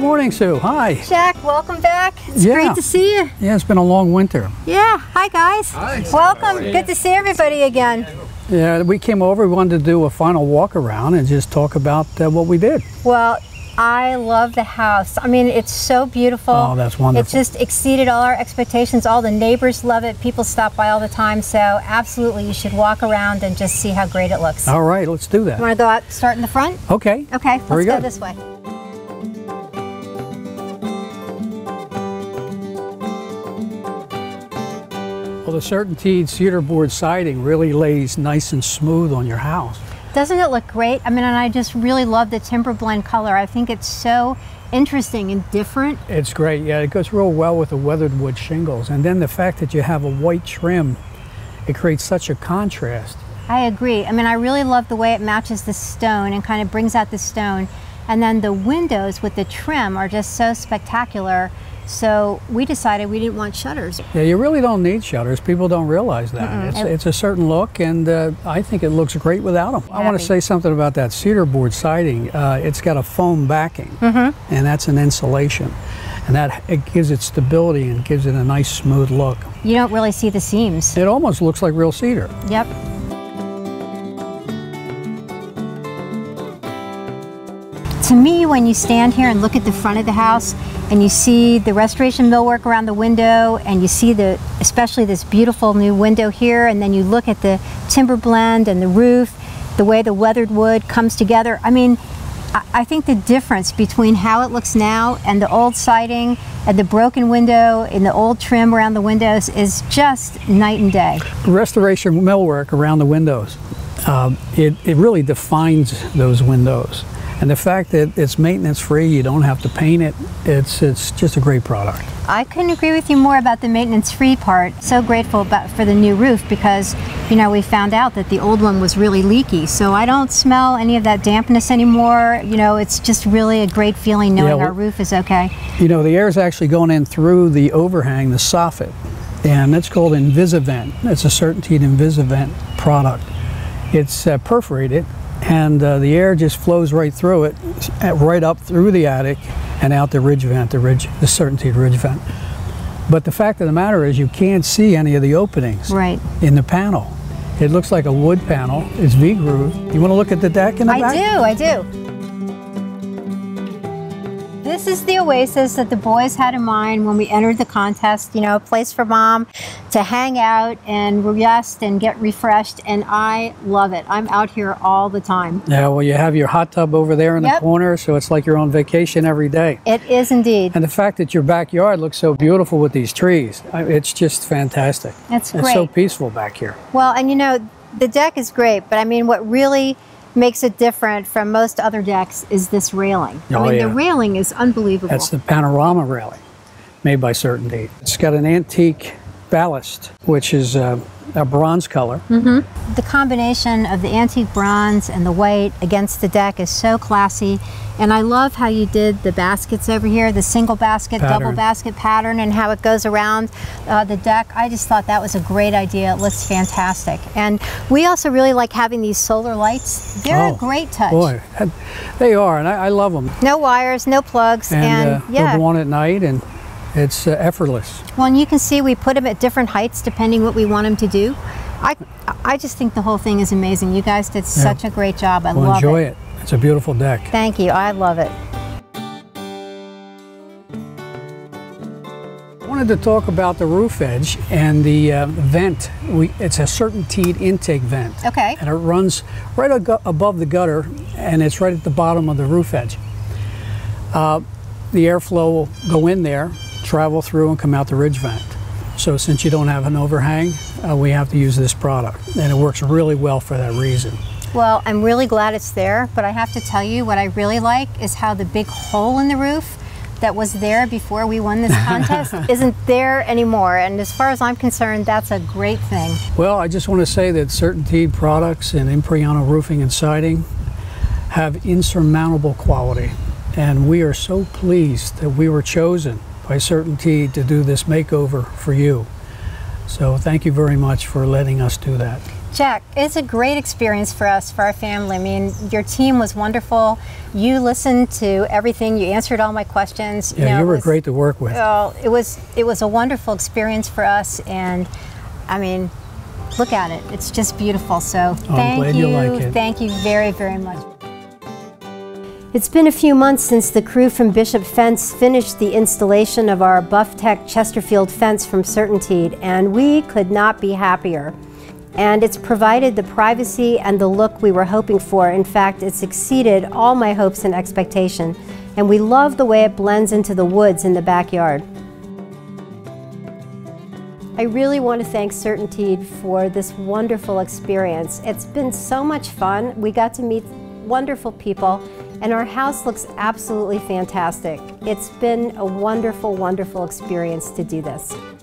Good morning, Sue. Hi. Jack, welcome back. It's great to see you. Yeah, it's been a long winter. Yeah. Hi, guys. Hi. Welcome. Good to see everybody again. Yeah, we came over. We wanted to do a final walk around and just talk about what we did. Well, I love the house. I mean, it's so beautiful. Oh, that's wonderful. It just exceeded all our expectations. All the neighbors love it. People stop by all the time. So absolutely, you should walk around and just see how great it looks. All right, let's do that. You want to go out, start in the front? Okay. Okay, let's go this way. Well, the CertainTeed cedar board siding really lays nice and smooth on your house. Doesn't it look great? I mean, and I just really love the timber blend color. I think it's so interesting and different. It's great, yeah. It goes real well with the weathered wood shingles. And then the fact that you have a white trim, it creates such a contrast. I agree. I mean, I really love the way it matches the stone and kind of brings out the stone. And then the windows with the trim are just so spectacular. So we decided we didn't want shutters. Yeah, you really don't need shutters. People don't realize that. It's a certain look, and I think it looks great without them. I want to say something about that cedar board siding. It's got a foam backing, and that's an insulation. And that it gives it stability and gives it a nice, smooth look. You don't really see the seams. It almost looks like real cedar. Yep. To me, when you stand here and look at the front of the house and you see the restoration millwork around the window and you see the, especially this beautiful new window here, and then you look at the timber blend and the roof, the way the weathered wood comes together. I mean, I think the difference between how it looks now and the old siding and the broken window and the old trim around the windows is just night and day. Restoration millwork around the windows, it really defines those windows. And the fact that it's maintenance-free, you don't have to paint it, it's just a great product. I couldn't agree with you more about the maintenance-free part. So grateful for the new roof because, you know, we found out that the old one was really leaky. So I don't smell any of that dampness anymore. You know, it's just really a great feeling knowing our roof is okay. You know, the air is actually going in through the overhang, the soffit, and that's called InvisiVent. It's a CertainTeed InvisiVent product. It's perforated, and the air just flows right through it, right up through the attic and out the ridge vent, the CertainTeed ridge vent. But the fact of the matter is you can't see any of the openings in the panel. It looks like a wood panel. It's V-grooved. You want to look at the deck in the back? I do, I do. This is the oasis that the boys had in mind when we entered the contest, you know, a place for mom to hang out and rest and get refreshed, and I love it. I'm out here all the time. Yeah, well, you have your hot tub over there in the corner, so it's like you're on vacation every day. It is indeed. And the fact that your backyard looks so beautiful with these trees, it's just fantastic. It's great. It's so peaceful back here. Well, and you know, the deck is great, but I mean, what really makes it different from most other decks is this railing. Oh, I mean, the railing is unbelievable. That's the Panorama railing made by CertainTeed. It's got an antique ballast, which is a bronze color. The combination of the antique bronze and the white against the deck is so classy. And I love how you did the baskets over here, the single basket, double basket pattern, and how it goes around the deck. I just thought that was a great idea. It looks fantastic. And we also really like having these solar lights. They're a great touch. Boy, they are, and I love them. No wires, no plugs, and yeah, they'll go on at night, and it's effortless. Well, and you can see we put them at different heights depending what we want them to do. I just think the whole thing is amazing. You guys did such a great job. I love it. Enjoy it. It's a beautiful deck. Thank you. I love it. I wanted to talk about the roof edge and the vent. It's a CertainTeed intake vent. Okay. And it runs right above the gutter, and it's right at the bottom of the roof edge. The airflow will go in there, travel through, and come out the ridge vent. So since you don't have an overhang, we have to use this product, and it works really well for that reason. Well, I'm really glad it's there, but I have to tell you what I really like is how the big hole in the roof that was there before we won this contest isn't there anymore. And as far as I'm concerned, that's a great thing. Well, I just want to say that CertainTeed products and Impriano Roofing and Siding have insurmountable quality. And we are so pleased that we were chosen by CertainTeed to do this makeover for you. So thank you very much for letting us do that. Jack, it's a great experience for us, for our family. I mean, your team was wonderful. You listened to everything. You answered all my questions. Yeah, you were great to work with. Oh, it was a wonderful experience for us, and I mean, look at it. It's just beautiful. So thank you. Thank you very, very much. It's been a few months since the crew from Bishop Fence finished the installation of our Bufftech Chesterfield fence from CertainTeed, and we could not be happier. And it's provided the privacy and the look we were hoping for. In fact, it's exceeded all my hopes and expectation. And we love the way it blends into the woods in the backyard. I really want to thank CertainTeed for this wonderful experience. It's been so much fun. We got to meet wonderful people, and our house looks absolutely fantastic. It's been a wonderful, wonderful experience to do this.